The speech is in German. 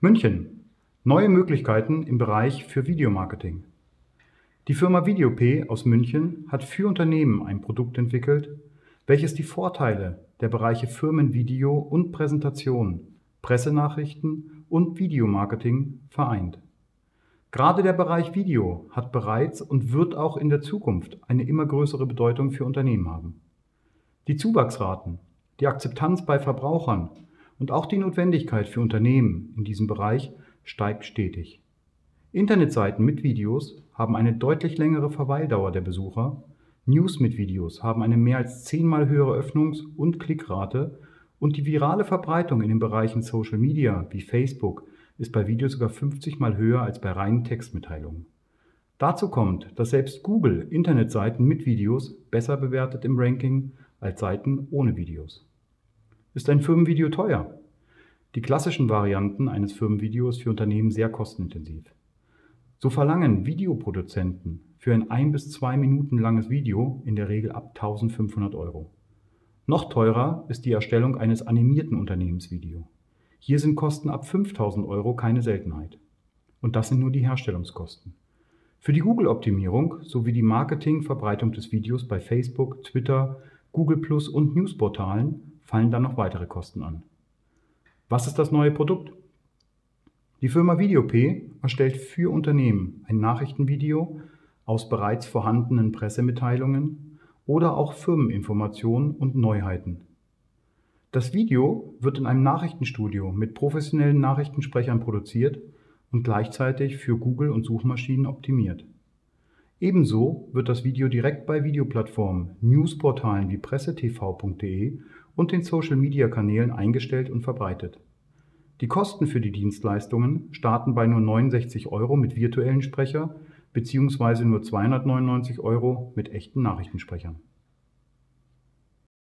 München. Neue Möglichkeiten im Bereich für Videomarketing. Die Firma VideoP aus München hat für Unternehmen ein Produkt entwickelt, welches die Vorteile der Bereiche Firmenvideo und Präsentation, Pressenachrichten und Videomarketing vereint. Gerade der Bereich Video hat bereits und wird auch in der Zukunft eine immer größere Bedeutung für Unternehmen haben. Die Zuwachsraten, die Akzeptanz bei Verbrauchern und auch die Notwendigkeit für Unternehmen in diesem Bereich steigt stetig. Internetseiten mit Videos haben eine deutlich längere Verweildauer der Besucher, News mit Videos haben eine mehr als 10-mal höhere Öffnungs- und Klickrate und die virale Verbreitung in den Bereichen Social Media wie Facebook ist bei Videos sogar 50-mal höher als bei reinen Textmitteilungen. Dazu kommt, dass selbst Google Internetseiten mit Videos besser bewertet im Ranking als Seiten ohne Videos. Ist ein Firmenvideo teuer? Die klassischen Varianten eines Firmenvideos für Unternehmen sehr kostenintensiv. So verlangen Videoproduzenten für ein 1 bis 2 Minuten langes Video in der Regel ab 1.500 Euro. Noch teurer ist die Erstellung eines animierten Unternehmensvideo. Hier sind Kosten ab 5.000 Euro keine Seltenheit. Und das sind nur die Herstellungskosten. Für die Google-Optimierung sowie die Marketing-Verbreitung des Videos bei Facebook, Twitter, Google Plus und Newsportalen fallen dann noch weitere Kosten an. Was ist das neue Produkt? Die Firma VideoP erstellt für Unternehmen ein Nachrichtenvideo aus bereits vorhandenen Pressemitteilungen oder auch Firmeninformationen und Neuheiten. Das Video wird in einem Nachrichtenstudio mit professionellen Nachrichtensprechern produziert und gleichzeitig für Google und Suchmaschinen optimiert. Ebenso wird das Video direkt bei Videoplattformen, Newsportalen wie PresseTV.de und den Social-Media-Kanälen eingestellt und verbreitet. Die Kosten für die Dienstleistungen starten bei nur 69 Euro mit virtuellen Sprechern bzw. nur 299 Euro mit echten Nachrichtensprechern.